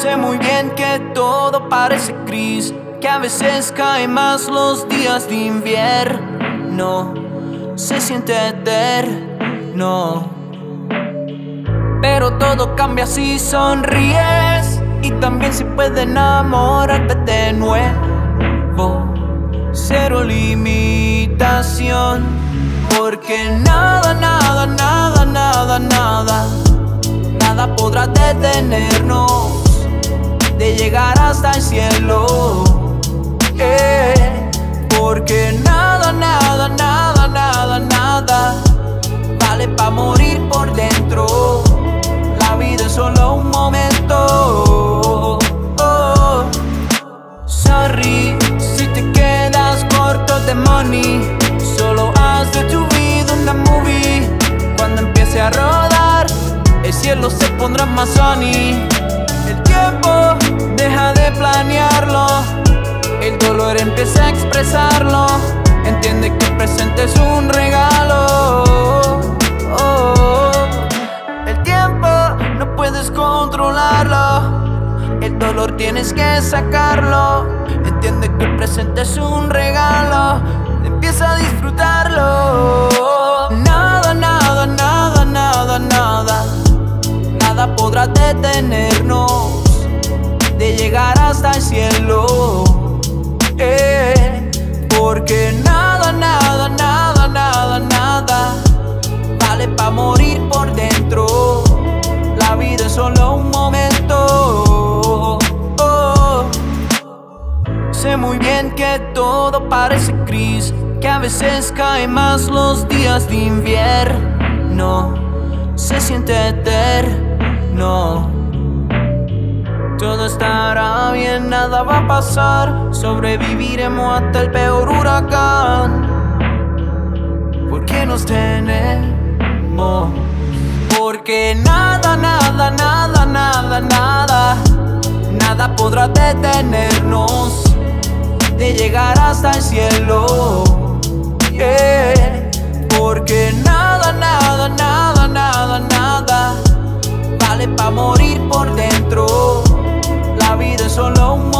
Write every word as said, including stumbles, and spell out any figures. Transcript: sé muy bien que todo parece gris, que a veces caen más los días de invierno, se siente eterno. Pero todo cambia si sonríes, y también si puedes enamorarte de nuevo. Cero limitación, porque nada, nada, nada, nada, nada, nada podrá detenernos de llegar hasta el cielo, eh. Porque nada, nada, nada, nada, nada vale pa' morir por dentro. La vida es solo un momento, oh. Sorry si te quedas corto de money, solo haz de tu vida una movie. Cuando empiece a rodar, el cielo se pondrá más sunny. El tiempo deja de planearlo, el dolor empieza a expresarlo. Entiende que el presente es un regalo, oh. El tiempo no puedes controlarlo, el dolor tienes que sacarlo. Entiende que el presente es un regalo, empieza a disfrutarlo. Nada, nada, nada, nada, nada, nada podrá detenernos de llegar hasta el cielo, eh. Porque nada, nada, nada, nada, nada vale pa' morir por dentro. La vida es solo un momento, oh. Sé muy bien que todo parece gris, que a veces caen más los días de invierno, se siente eterno. Todo estará bien, nada va a pasar, sobreviviremos hasta el peor huracán, porque nos tenemos. Porque nada, nada, nada, nada, nada, nada podrá detenernos de llegar hasta el cielo, yeah. Porque nada, nada, nada, nada, nada vale pa' morir por dentro. La vida es solo un momento.